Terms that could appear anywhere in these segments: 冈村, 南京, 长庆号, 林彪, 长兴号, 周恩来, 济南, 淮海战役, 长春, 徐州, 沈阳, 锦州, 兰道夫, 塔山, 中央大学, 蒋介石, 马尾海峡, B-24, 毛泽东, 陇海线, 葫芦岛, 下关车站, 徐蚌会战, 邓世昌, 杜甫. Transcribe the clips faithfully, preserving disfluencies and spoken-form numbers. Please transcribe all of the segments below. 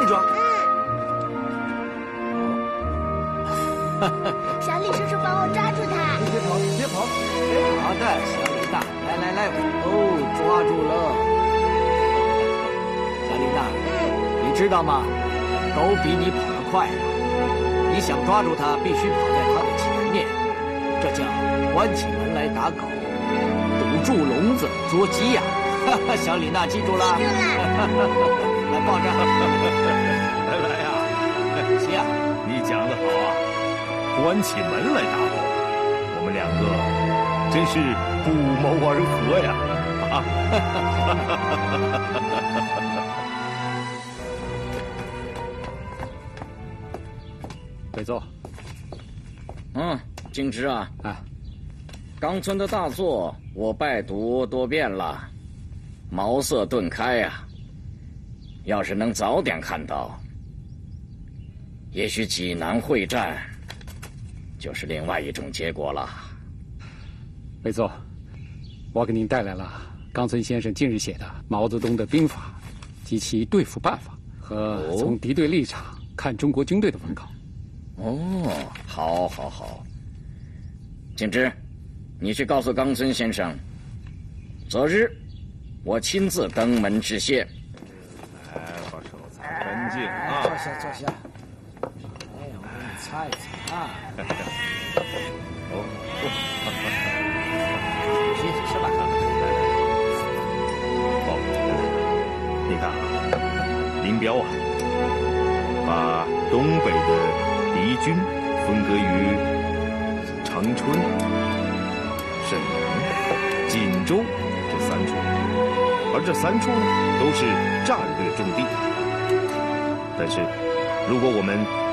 里装。嗯。小李叔叔，帮我抓住他！别跑，别跑，别跑的，小李大，来来来，哦，抓住了。小李大，嗯、你知道吗？狗比你跑得快呀、啊。 你想抓住它，必须跑在它的前面，这叫关起门来打狗，堵住笼子捉鸡呀、啊！小李娜，记住了，记住了，来抱着，来来呀、啊，行啊，你讲得好啊，关起门来打狗，我们两个真是不谋而合呀！啊，北座，嗯，金枝啊，啊，冈村的大作我拜读多遍了，茅塞顿开呀、啊。要是能早点看到，也许济南会战就是另外一种结果了。北座，我给您带来了冈村先生近日写的毛泽东的兵法及其对付办法和从敌对立场看中国军队的文稿。 哦，好，好，好。景之，你去告诉冈村先生，择日我亲自登门致谢。来，把手擦干净啊！坐下，坐下。哎呀，我给你擦一擦啊！哦，去吃吧。哦，你看，林彪啊，把东北的。 敌军分割于长春、沈阳、锦州这三处，而这三处呢都是战略重地。但是，如果我们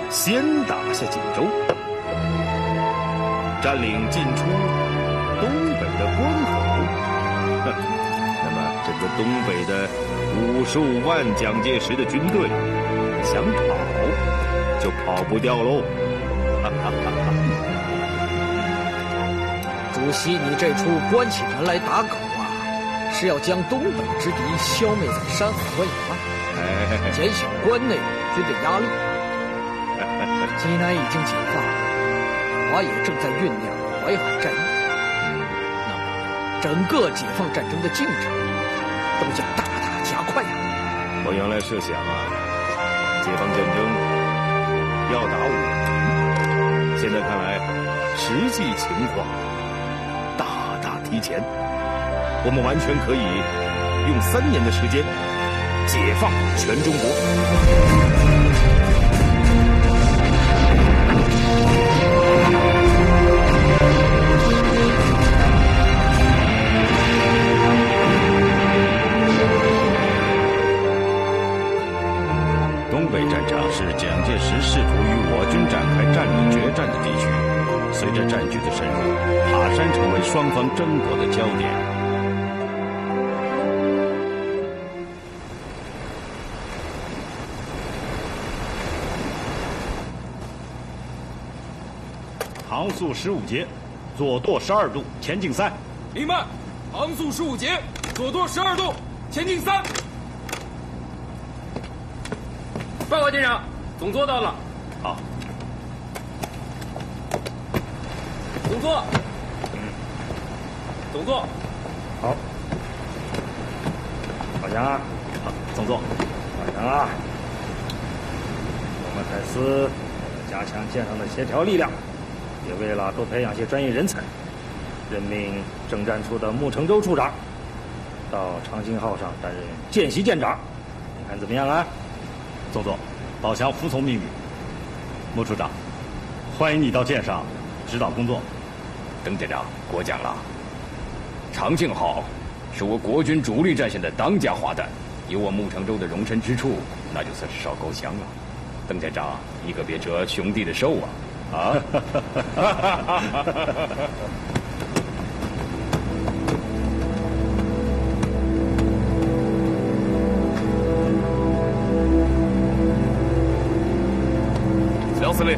先打下锦州，占领进出东北的关口，那么整个东北的五十五万蒋介石的军队想跑。 就跑不掉喽！哈哈哈哈主席，你这出关起门来打狗啊，是要将东北之敌消灭在山海关以外，减小关内我军的压力。济南已经解放，我也正在酝酿淮海战役。那么，整个解放战争的进程都将大大加快呀、啊！我原来设想啊，解放战争。 要打五年，现在看来，实际情况大大提前。我们完全可以用三年的时间解放全中国。 是蒋介石试图与我军展开战略决战的地区。随着战局的深入，塔山成为双方争夺的焦点。航速十五节，左舵十二度，前进三。明白。航速十五节，左舵十二度，前进三。 报告，舰长，总座到了。好，总座，嗯，总座，好，老杨啊，好，总座，老杨啊，我们海司加强舰上的协调力量，也为了多培养些专业人才，任命政战处的穆成洲处长到长兴号上担任见习舰长，你看怎么样啊？ 总座，宝强服从命令。穆处长，欢迎你到舰上指导工作。邓舰长过奖了。长庆号是我国军主力战线的当家花旦，有我穆成洲的容身之处，那就算是烧高香了。邓舰长，你可别折兄弟的寿啊！啊！司令，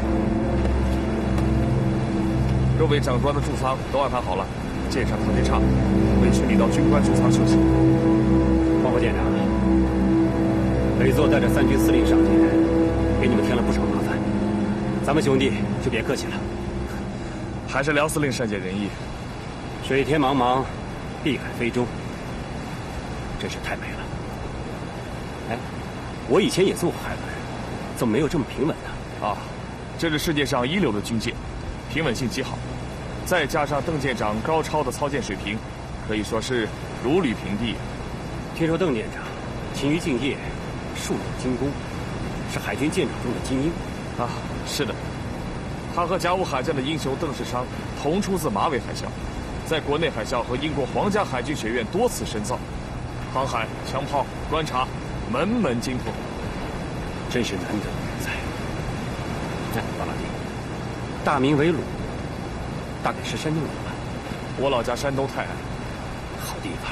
各位长官的住舱都安排好了，舰上条件差，委屈你到军官住舱休息。报告舰长，雷座带着三军司令赏金人，给你们添了不少麻烦，咱们兄弟就别客气了。还是廖司令善解人意。水天茫茫，碧海非洲，真是太美了。哎，我以前也做过海文，怎么没有这么平稳呢？啊，这是世界上一流的军舰，平稳性极好，再加上邓舰长高超的操舰水平，可以说是如履平地。听说邓舰长勤于敬业，术有精工，是海军舰长中的精英。啊，是的。 他和甲午海战的英雄邓世昌同出自马尾海峡，在国内海校和英国皇家海军学院多次深造，航海、枪炮、观察，门门精通，真是难得人才。哎，老老弟，大名为鲁，大概是山东人吧？我老家山东泰安，好地方。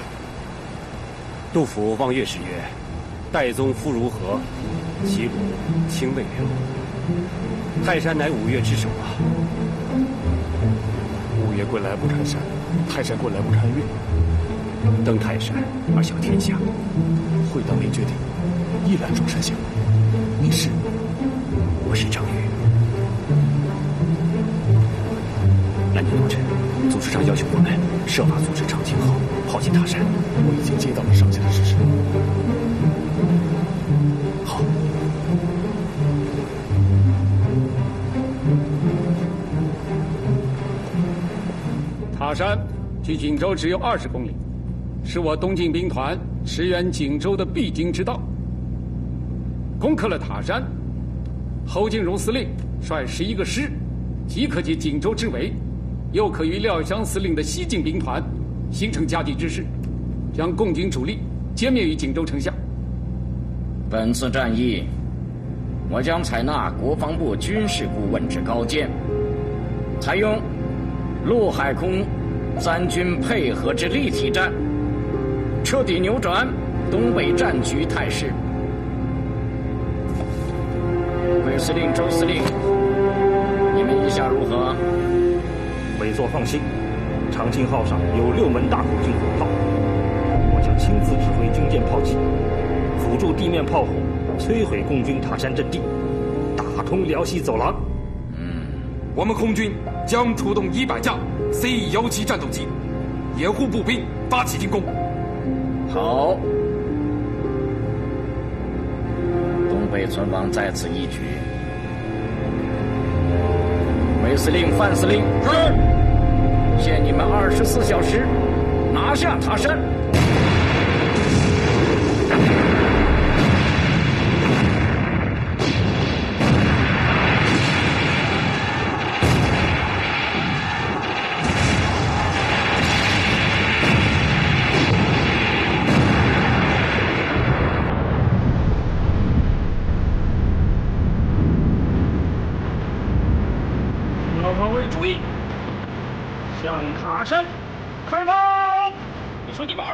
杜甫《望岳》时曰：“岱宗夫如何？其鲁清未流。” 泰山乃五岳之首啊！五岳归来不看山，泰山归来不看岳。登泰山而小天下，会当凌绝顶，一览众山小。你是？我是张宇。来年凌晨，组织上要求我们设法阻止长青号炮击他山。我已经接到了上级的指示。好。 塔山距锦州只有二十公里，是我东进兵团驰援锦州的必经之道。攻克了塔山，侯敬荣司令率十一个师，即可解锦州之围，又可与廖湘司令的西进兵团形成夹击之势，将共军主力歼灭于锦州城下。本次战役，我将采纳国防部军事顾问之高见，采用。 陆海空三军配合之立体战，彻底扭转东北战局态势。韦司令、周司令，你们意下如何？韦座放心，长青号上有六门大口径火炮，我将亲自指挥军舰炮击，辅助地面炮火，摧毁共军塔山阵地，打通辽西走廊。嗯，我们空军。 将出动一百架 C 一一七战斗机，掩护步兵发起进攻。好，东北存亡在此一举。韦司令、范司令，是，限你们二十四小时拿下塔山。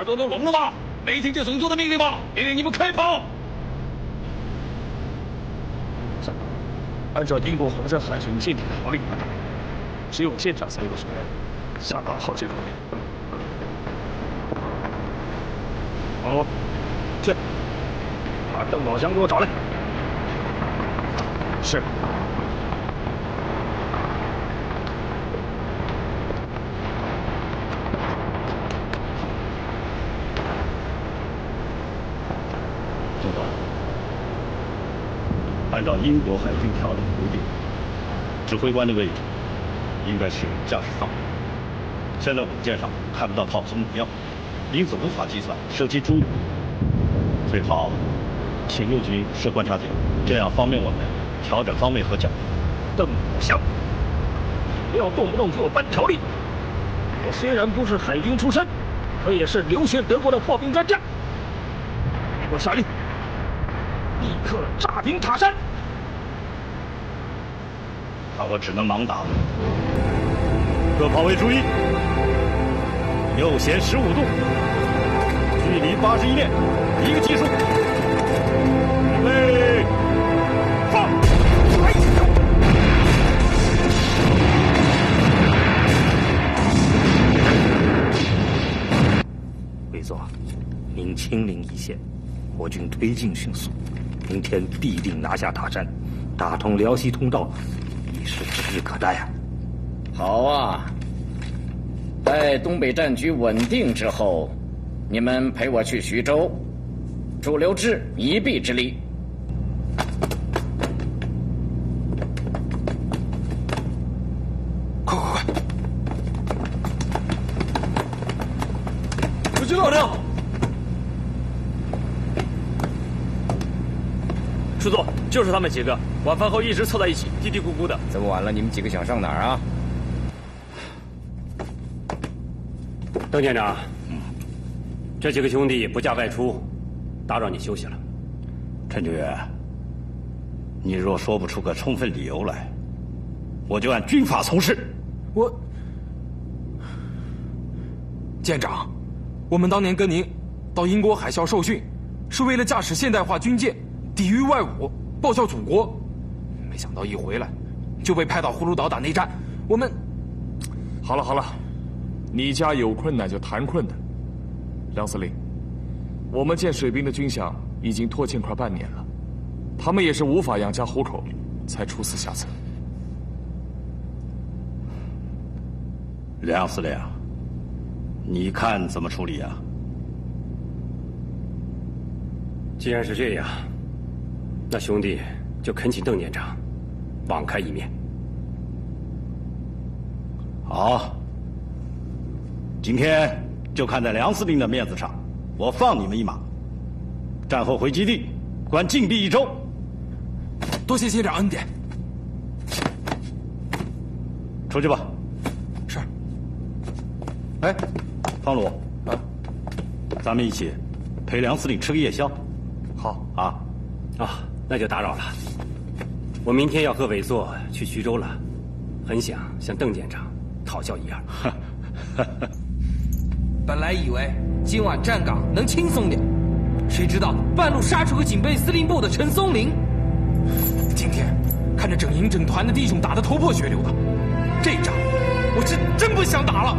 都聋了吧？没听这怂作的命令吗？命令你们开炮！按照英国皇家海军舰艇条例，只有舰长才有权下达炮击命令。好，去，把邓宝祥给我找来。是。 按照英国海军条例规定，指挥官的位置应该是驾驶舱。现在我们舰上看不到炮和目标，因此无法计算射击出。最好请陆军设观察点，这样方便我们调整方位和角度。邓宝祥，不要动不动给我搬条例。我虽然不是海军出身，可也是留学德国的炮兵专家。我下令，立刻炸平塔山。 那我只能盲打了。各炮位注意，右舷十五度，距离八十一面，一个技术，准备放。韦座，您亲临一线，我军推进迅速，明天必定拿下塔山，打通辽西通道，已是指日可待啊！好啊，待东北战局稳定之后，你们陪我去徐州，助刘志一臂之力。 叔座，就是他们几个。晚饭后一直凑在一起，嘀嘀咕咕的。这么晚了，你们几个想上哪儿啊？邓舰长，嗯，这几个兄弟不假外出，打扰你休息了。陈九月，你若说不出个充分理由来，我就按军法从事。我，舰长，我们当年跟您到英国海啸受训，是为了驾驶现代化军舰。 抵御外侮，报效祖国，没想到一回来就被派到葫芦岛打内战。我们好了好了，你家有困难就谈困难。梁司令，我们建水兵的军饷已经拖欠快半年了，他们也是无法养家糊口，才出此下策。梁司令，你看怎么处理啊？既然是这样。 那兄弟就恳请邓舰长网开一面。好，今天就看在梁司令的面子上，我放你们一马。战后回基地，关禁闭一周。多谢舰长恩典。出去吧。是。哎，方鲁啊，咱们一起陪梁司令吃个夜宵。好啊。啊。 那就打扰了，我明天要和委座去徐州了，很想向邓舰长讨教一二。本来以为今晚站岗能轻松点，谁知道半路杀出个警备司令部的陈松林。今天看着整营整团的弟兄打得头破血流的，这仗我是真不想打了。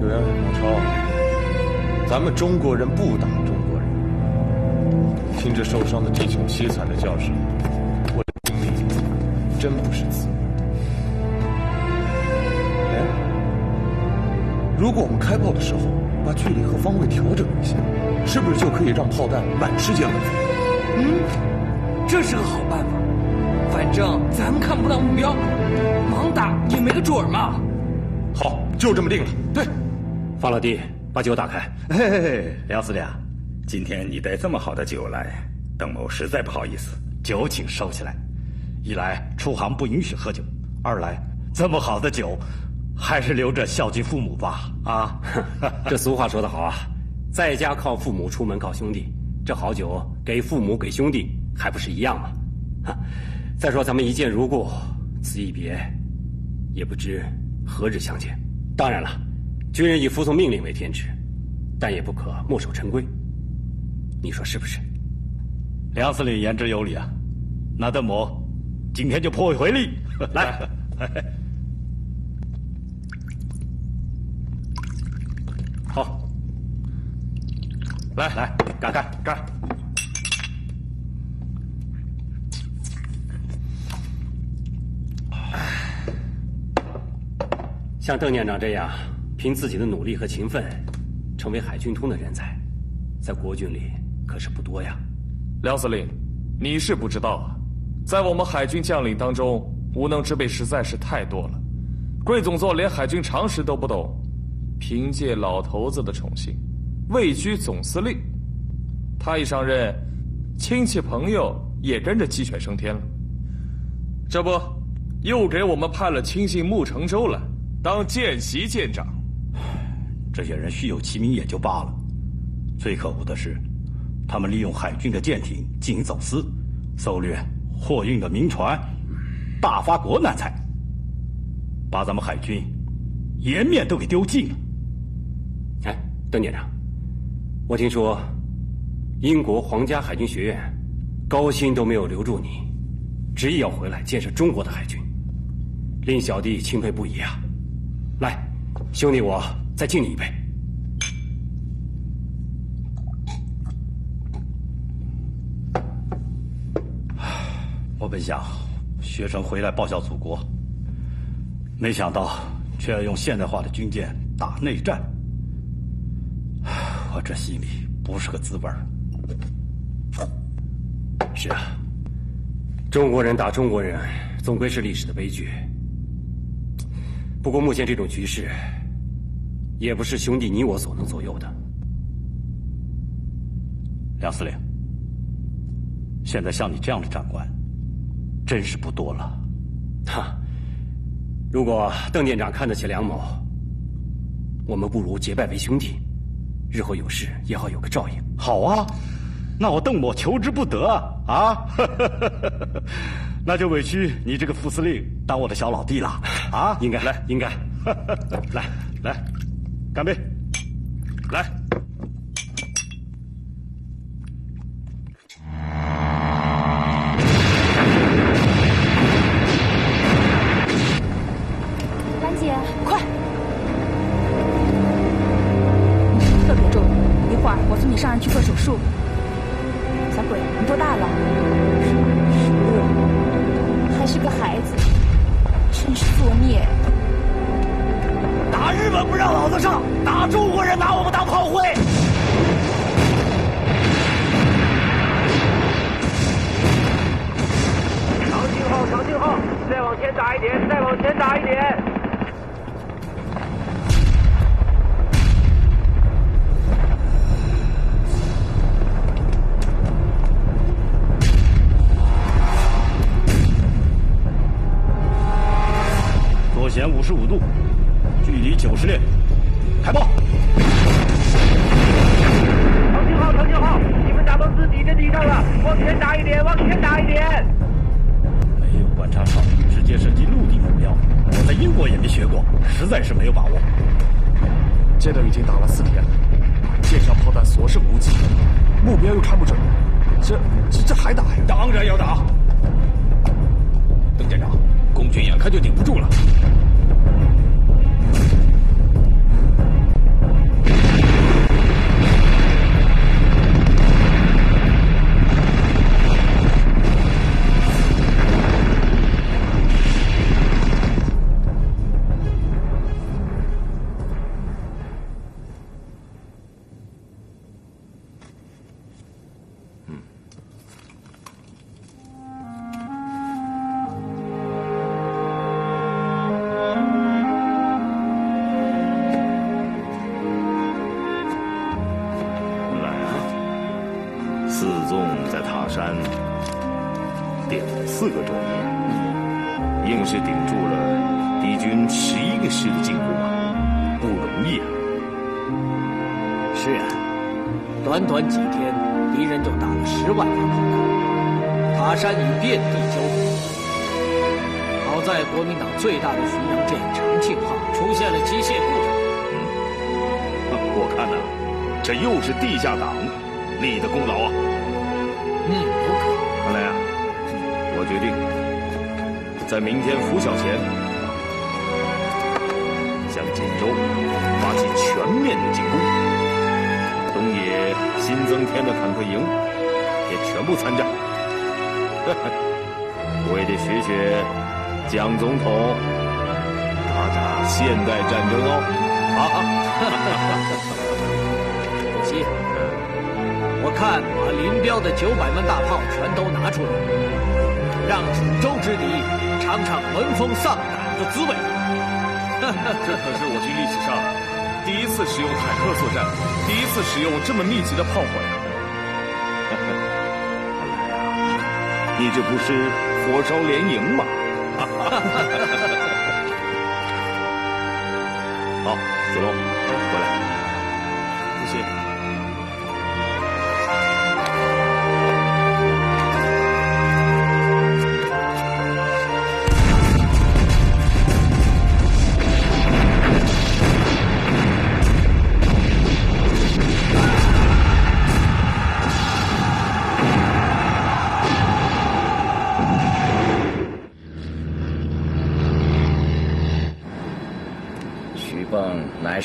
九员老超，咱们中国人不打中国人。 听着受伤的弟兄凄惨的叫声，我的经历真不是滋味。哎，如果我们开炮的时候把距离和方位调整一下，是不是就可以让炮弹满世界乱飞？嗯，这是个好办法。反正咱们看不到目标，盲打也没个准嘛。好，就这么定了。对，方老弟，把酒打开。嘿嘿嘿，梁司令。 今天你带这么好的酒来，邓某实在不好意思。酒请收起来，一来出航不允许喝酒，二来这么好的酒，还是留着孝敬父母吧。啊，这俗话说得好啊，在家靠父母，出门靠兄弟。这好酒给父母给兄弟，还不是一样吗？再说咱们一见如故，此一别，也不知何日相见。当然了，军人以服从命令为天职，但也不可墨守成规。 你说是不是？梁司令言之有理啊！那邓某今天就破费回力来。好，来来，干干干！像邓舰长这样，凭自己的努力和勤奋，成为海军通的人才，在国军里。 可是不多呀，梁司令，你是不知道啊，在我们海军将领当中，无能之辈实在是太多了。桂总座连海军常识都不懂，凭借老头子的宠幸，位居总司令。他一上任，亲戚朋友也跟着鸡犬升天了。这不，又给我们派了亲信穆成洲来当见习舰长。这些人虚有其名也就罢了，最可恶的是。 他们利用海军的舰艇进行走私，搜掠货运的民船，大发国难财，把咱们海军颜面都给丢尽了。哎，邓舰长，我听说英国皇家海军学院高薪都没有留住你，执意要回来建设中国的海军，令小弟钦佩不已啊！来，兄弟我再敬你一杯。我本想学成回来报效祖国，没想到却要用现代化的军舰打内战，我这心里不是个滋味儿。是啊，中国人打中国人，总归是历史的悲剧。不过目前这种局势，也不是兄弟你我所能左右的。梁司令，现在像你这样的长官，真是不多了。哈，如果邓店长看得起梁某，我们不如结拜为兄弟，日后有事也好有个照应。好啊，那我邓某求之不得啊！那就委屈你这个副司令当我的小老弟了啊！应该来，应该来来，干杯！来。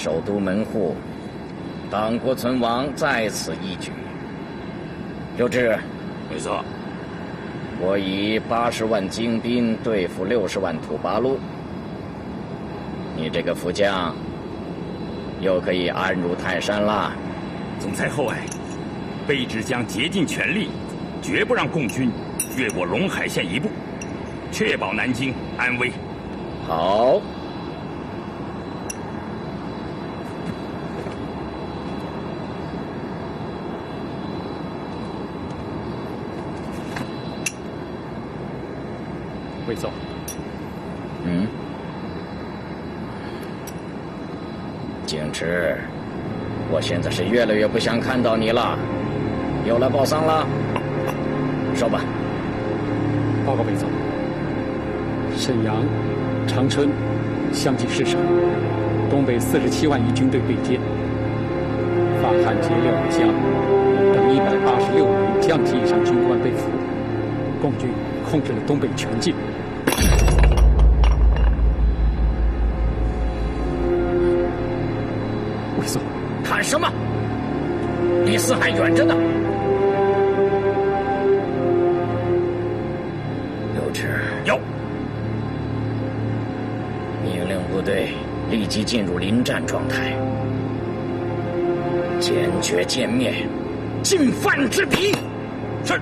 首都门户，党国存亡在此一举。刘志，没错，我以八十万精兵对付六十万土八路，你这个副将又可以安如泰山啦。总裁厚爱，卑职将竭尽全力，绝不让共军越过陇海线一步，确保南京安危。好。 魏总，嗯，景池，我现在是越来越不想看到你了，有来报丧了，说吧。报告魏总，沈阳、长春相继失守，东北四十七万余军队被歼，法汉节廖武将等一百八十六名将级以上军官被俘，共军控制了东北全境。 魏总，喊什么？离四海远着呢。刘志，有。命令部队立即进入临战状态，坚决歼灭进犯之敌。是。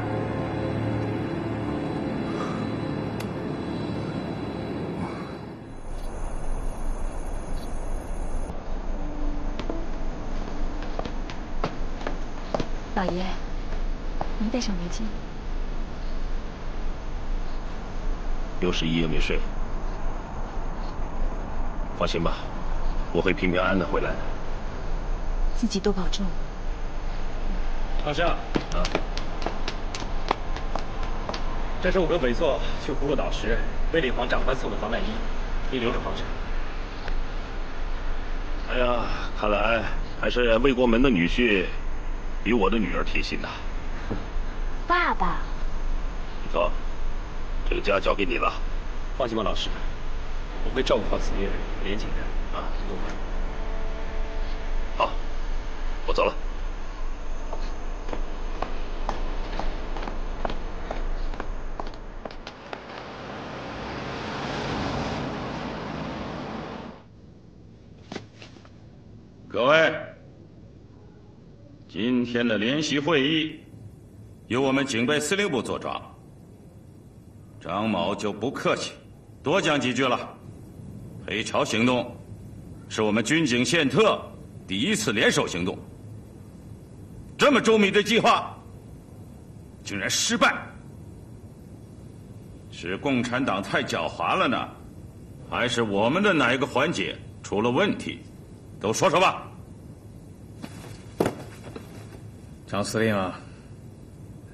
老爷，您戴上围巾。又是一夜没睡，放心吧，我会平平安安的回来的。自己多保重。长生啊，这是我跟韦座去葫芦岛时卫立煌长官送的防弹衣，你留着防晒。哎呀，看来还是魏国门的女婿。 比我的女儿贴心呐，爸爸。你说，这个家交给你了。放心吧，老师，我会照顾好子夜，严谨的啊，不用管。好，我走了。各位。 今天的联席会议由我们警备司令部做庄，张某就不客气，多讲几句了。裴朝行动是我们军警宪特第一次联手行动，这么周密的计划竟然失败，是共产党太狡猾了呢，还是我们的哪一个环节出了问题？都说说吧。 张司令啊，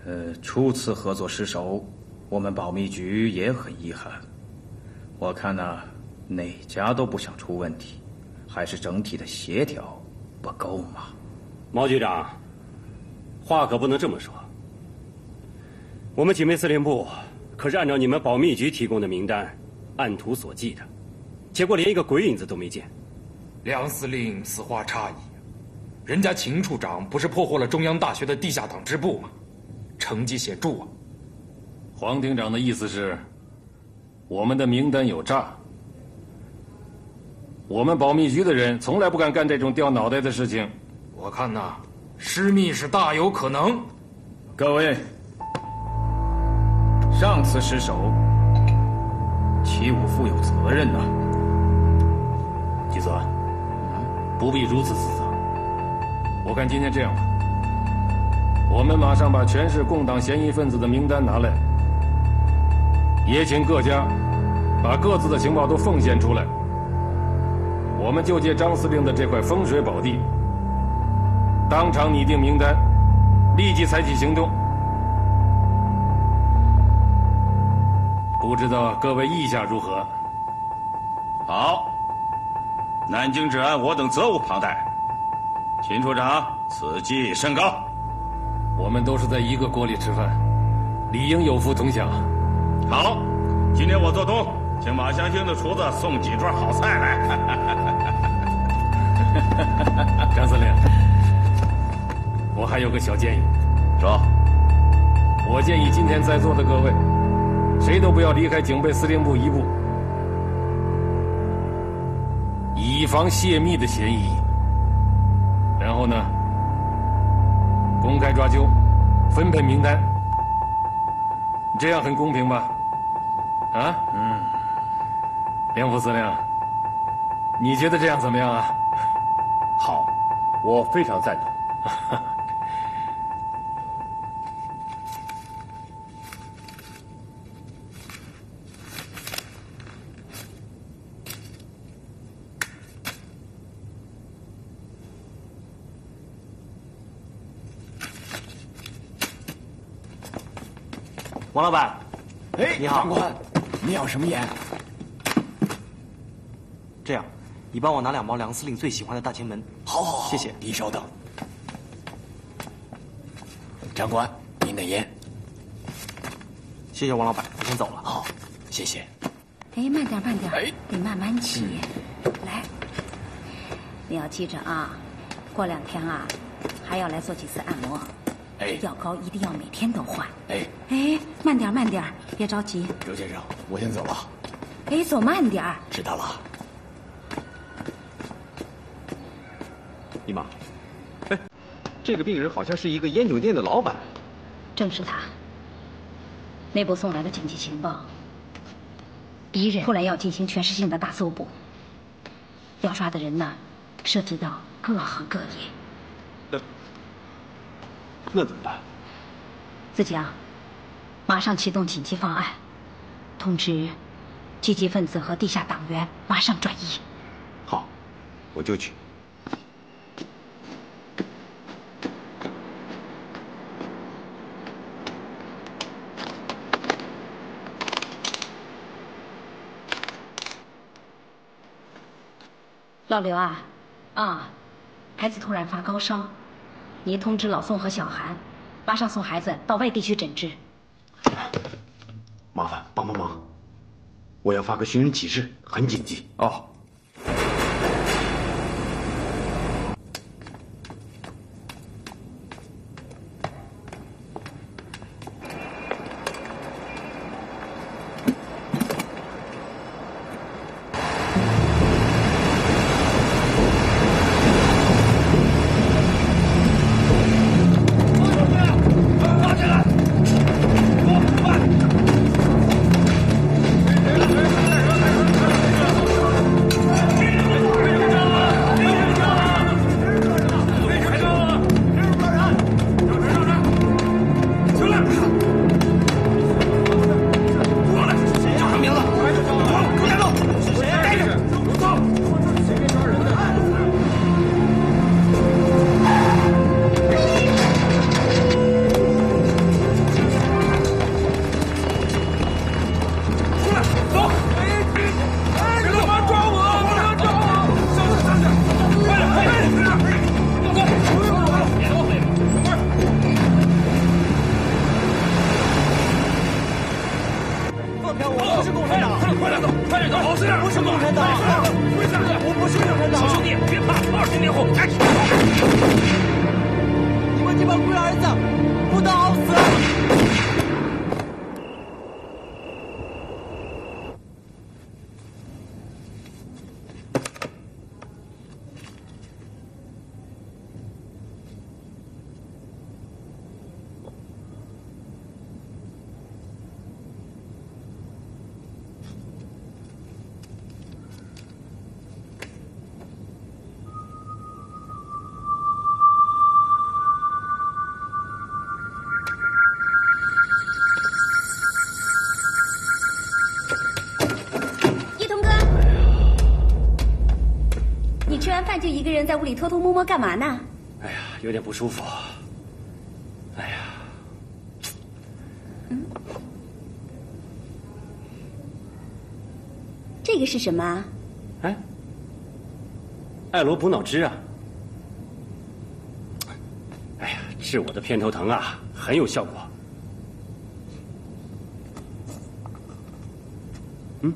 呃，初次合作失手，我们保密局也很遗憾。我看呐、啊，哪家都不想出问题，还是整体的协调不够嘛。毛局长，话可不能这么说。我们警备司令部可是按照你们保密局提供的名单，按图索骥的，结果连一个鬼影子都没见。梁司令此话差矣。 人家秦处长不是破获了中央大学的地下党支部吗？成绩显著啊！黄厅长的意思是，我们的名单有诈。我们保密局的人从来不敢干这种掉脑袋的事情。我看呐，失密是大有可能。各位，上次失手，齐武负有责任呐、啊。吉泽，不必如此自责。 我看今天这样吧，我们马上把全市共党嫌疑分子的名单拿来，也请各家把各自的情报都奉献出来。我们就借张司令的这块风水宝地，当场拟定名单，立即采取行动。不知道各位意下如何？好，南京治安我等责无旁贷。 秦处长，此计甚高。我们都是在一个锅里吃饭，理应有福同享。好，今天我做东，请马香星的厨子送几桌好菜来。张司令，我还有个小建议。说，我建议今天在座的各位，谁都不要离开警备司令部一步，以防泄密的嫌疑。然后呢，公开抓阄，分配名单，这样很公平吧？啊？嗯。梁副司令，你觉得这样怎么样啊？好，我非常赞同。王老板，哎，你好，长官，你要什么盐？这样，你帮我拿两包梁司令最喜欢的大前门。好，好，好，谢谢。你稍等，长官，您的盐。谢谢王老板，我先走了。好，谢谢。哎，慢点，慢点，哎，得慢慢起。嗯、来，你要记着啊，过两天啊，还要来做几次按摩。 药膏一定要每天都换。哎哎，慢点慢点，别着急。刘先生，我先走了。哎，走慢点。知道了。姨妈，哎，这个病人好像是一个烟酒店的老板。正是他。内部送来的紧急情报，敌人突然要进行全市性的大搜捕，要抓的人呢，涉及到各行各业。 那怎么办？自己啊，马上启动紧急方案，通知积极分子和地下党员马上转移。好，我就去。老刘啊，啊，孩子突然发高烧。 您通知老宋和小韩，马上送孩子到外地区诊治。麻烦帮帮忙，我要发个寻人启事，很紧急哦。就一个人在屋里偷偷摸摸干嘛呢？哎呀，有点不舒服。哎呀，嗯，这个是什么？哎，艾罗补脑汁啊！哎呀，治我的偏头疼啊，很有效果。嗯，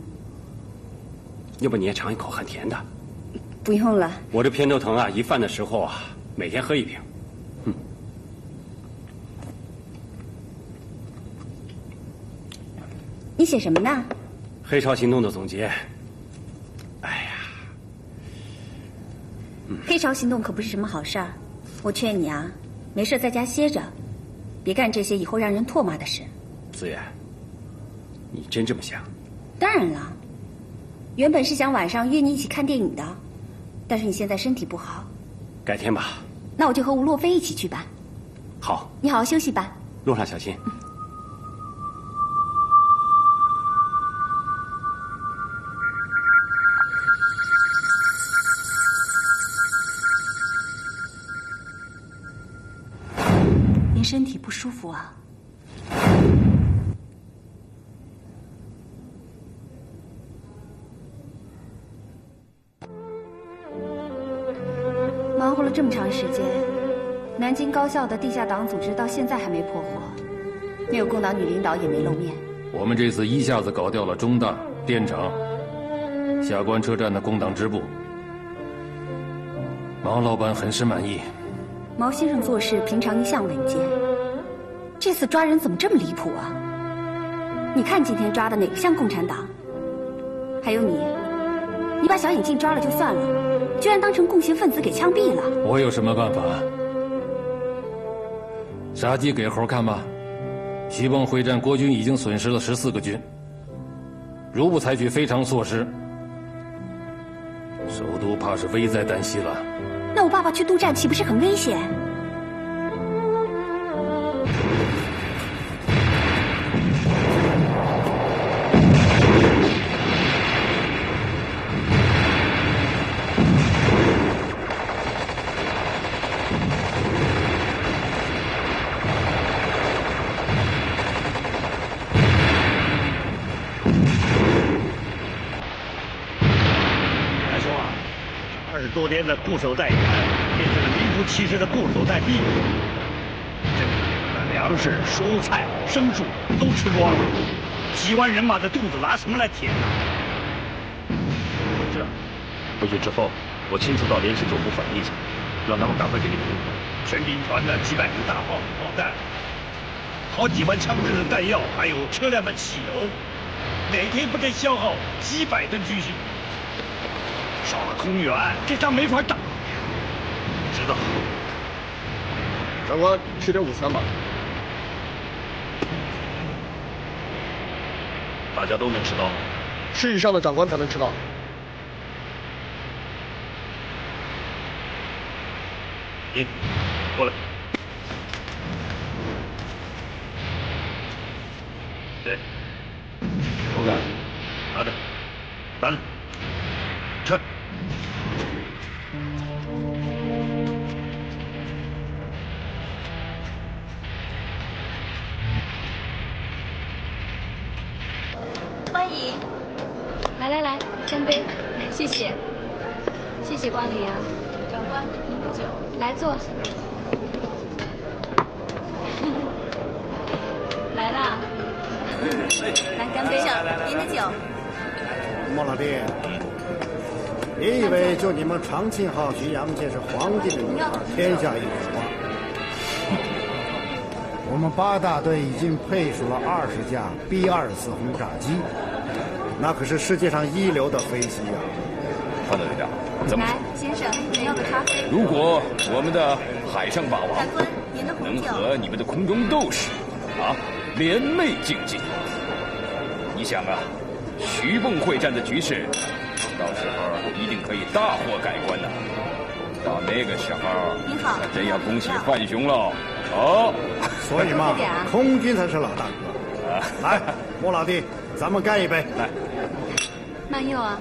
要不你也尝一口，很甜的。 不用了，我这偏头疼啊，一犯的时候啊，每天喝一瓶。嗯，你写什么呢？黑潮行动的总结。哎呀，嗯、黑潮行动可不是什么好事儿。我劝你啊，没事在家歇着，别干这些以后让人唾骂的事。子远，你真这么想？当然了，原本是想晚上约你一起看电影的，但是你现在身体不好。改天吧。那我就和吴洛菲一起去吧。好。你好好休息吧。路上小心。嗯 身体不舒服啊！忙活了这么长时间，南京高校的地下党组织到现在还没破获，没有工党女领导也没露面。我们这次一下子搞掉了中大、电厂、下关车站的工党支部，毛老板很是满意。 毛先生做事平常一向稳健，这次抓人怎么这么离谱啊？你看今天抓的哪个像共产党？还有你，你把小眼镜抓了就算了，居然当成共刑分子给枪毙了！我有什么办法？杀鸡给猴看吧。徐蚌会战，国军已经损失了十四个军。如不采取非常措施，首都怕是危在旦夕了。 那我爸爸去督战岂不是很危险？大兄啊，二十多年的固守待援。 其实的固守待毙，这粮食、蔬菜、牲畜都吃光了，几万人马的肚子拿什么来填呢？这，回去之后，我亲自到联系总部反映一下，让他们赶快给你补全兵团的几百瓶大炮、炮弹，好几万枪支的弹药，还有车辆的汽油，每天不得消耗几百吨军需，少了空援，这仗没法打。 知道，长官吃点午餐吧。大家都能吃到，是以上的长官才能吃到。你过来。对，口感，拿着，拿着，吃。 光临啊，长官，您的酒，来坐。来啦，来干杯！您的酒。莫老弟，你以为就你们长庆号徐阳这是皇帝的女儿，天下一绝吗？我们八大队已经配属了二十架 B 二十四轰炸机，那可是世界上一流的飞机啊！范大队长。 来，先生，您要的咖啡。如果我们的海上霸王能和你们的空中斗士啊联袂竞技，你想啊，徐蚌会战的局势，到时候一定可以大获改观的。到那个时候，您好，可真要恭喜浣熊喽！好，所以嘛，空军才是老大哥。啊、来，莫老弟，咱们干一杯！来，慢用啊。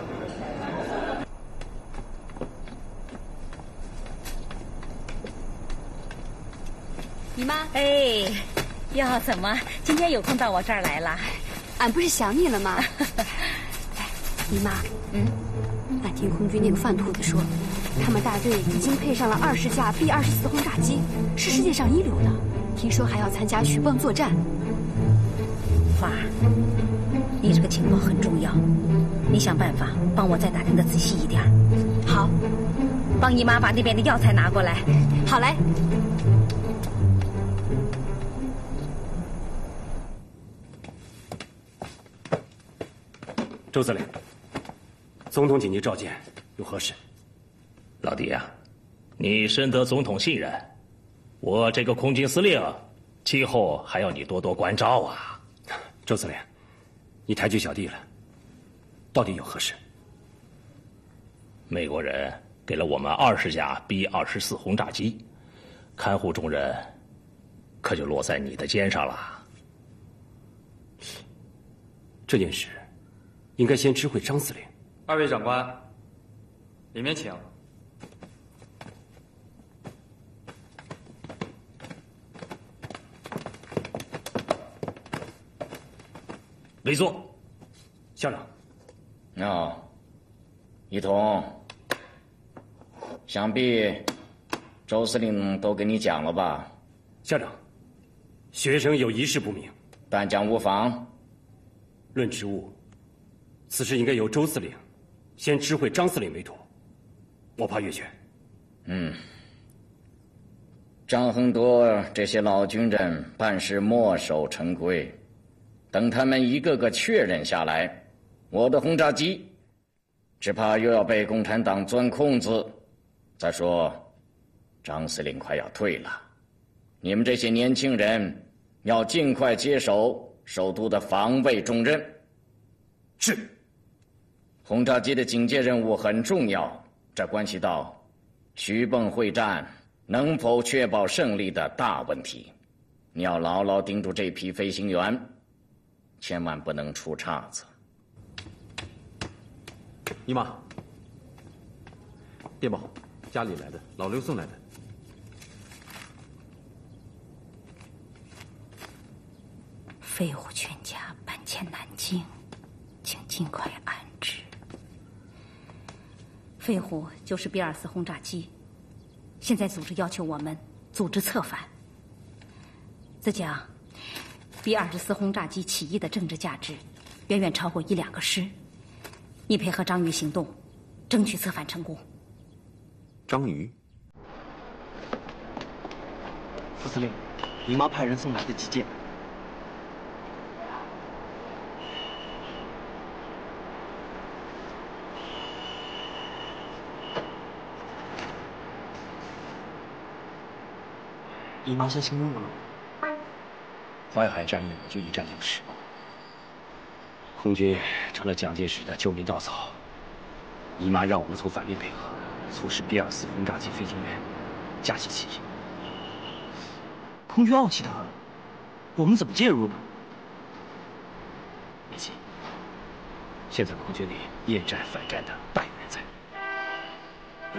姨妈，哎，哟，怎么今天有空到我这儿来了？俺不是想你了吗？哎，姨妈，嗯，俺听空军那个饭兔子说，他们大队已经配上了二十架 B 二十四轰炸机，是世界上一流的。听说还要参加徐蚌作战。花儿，你这个情报很重要，你想办法帮我再打听的仔细一点。好，帮姨妈把那边的药材拿过来。好嘞。周司令，总统紧急召见，有何事？老狄啊，你深得总统信任，我这个空军司令，今后还要你多多关照啊。周司令，你抬举小弟了，到底有何事？美国人给了我们二十架 B 二十四 轰炸机，看护重任可就落在你的肩上了。这件事应该先知会张司令。二位长官，里面请。围坐。校长。哦，一同，想必周司令都跟你讲了吧？校长，学生有一事不明，但讲无妨。论职务，此事应该由周司令先知会张司令为主，我怕越权。嗯，张亨多这些老军人办事墨守成规，等他们一个个确认下来，我的轰炸机只怕又要被共产党钻空子。再说，张司令快要退了，你们这些年轻人要尽快接手首都的防卫重任。是。轰炸机的警戒任务很重要，这关系到徐蚌会战能否确保胜利的大问题。你要牢牢盯住这批飞行员，千万不能出岔子。姨妈，电报，家里来的，老刘送来的。废物全家搬迁南京，请尽快安置。废物就是 B 二十四 轰炸机，现在组织要求我们组织策反。自讲 B 二十四 轰炸机起义的政治价值，远远超过一两个师。你配合张瑜行动，争取策反成功。张瑜，副司令，姨妈派人送来的急件。姨妈相信任务了。淮海战役我就一战领师。空军成了蒋介石的救命稻草，姨妈让我们从反面配合，促使 B 二十四 轰炸机飞行员架起起义。空军傲气得很，我们怎么介入呢？别急，现在空军里厌战反战的大有人在，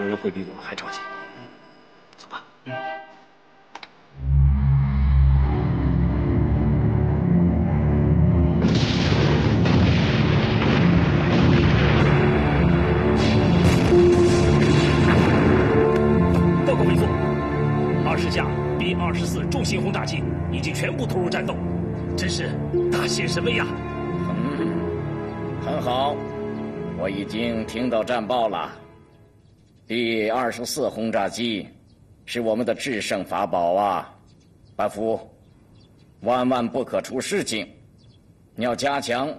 有人会比我们还着急。嗯、走吧。嗯。 B 二十四重型轰炸机已经全部投入战斗，真是大显神威呀！嗯，很好，我已经听到战报了。B 二十四轰炸机是我们的制胜法宝啊，班夫，万万不可出事情。你要加强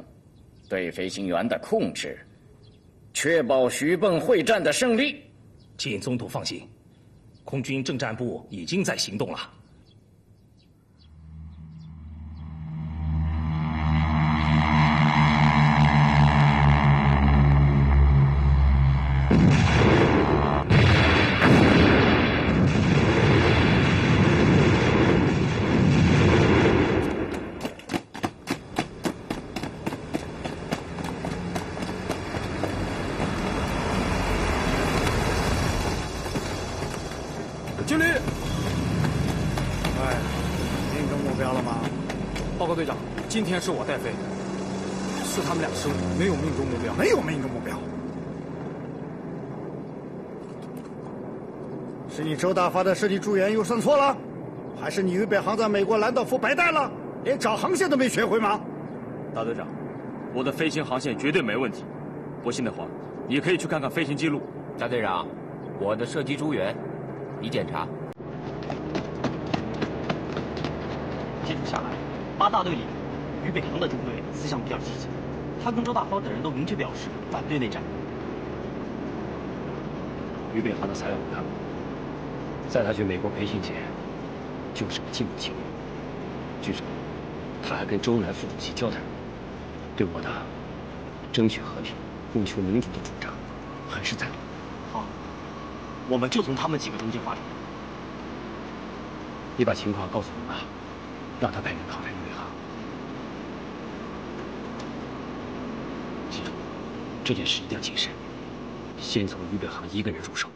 对飞行员的控制，确保徐蚌会战的胜利。请总统放心。 空军政战部已经在行动了。今天是我带飞，是他们俩失误，没有命中目标，没有命中目标，是你周大发的设计助研又算错了，还是你俞北航在美国兰道夫白带了，连找航线都没学会吗？大队长，我的飞行航线绝对没问题，不信的话，你可以去看看飞行记录。大队长，我的射击助研，你检查，接触下来，八大队里。 俞北航的中队思想比较积极，他跟周大钊等人都明确表示反对内战。俞北航的材料我看过，在他去美国培训前，就是个进步青年。据说，他还跟周恩来副主席交谈，对我党争取和平、务求民主的主张很是赞同。好，我们就从他们几个中间发展。你把情况告诉我妈，让他派人考察俞北航。记住，这件事一定要谨慎，先从俞北航一个人入手。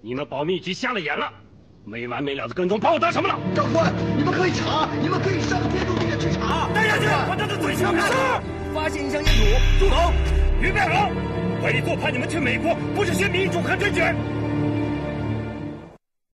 你们保密局瞎了眼了，没完没了的跟踪，把我当什么了？长官，你们可以查，你们可以上监督里面去查。带下去，把他的嘴上面。发现一项业主，住口！俞北航，委托派你们去美国，不是宣明一种核准决。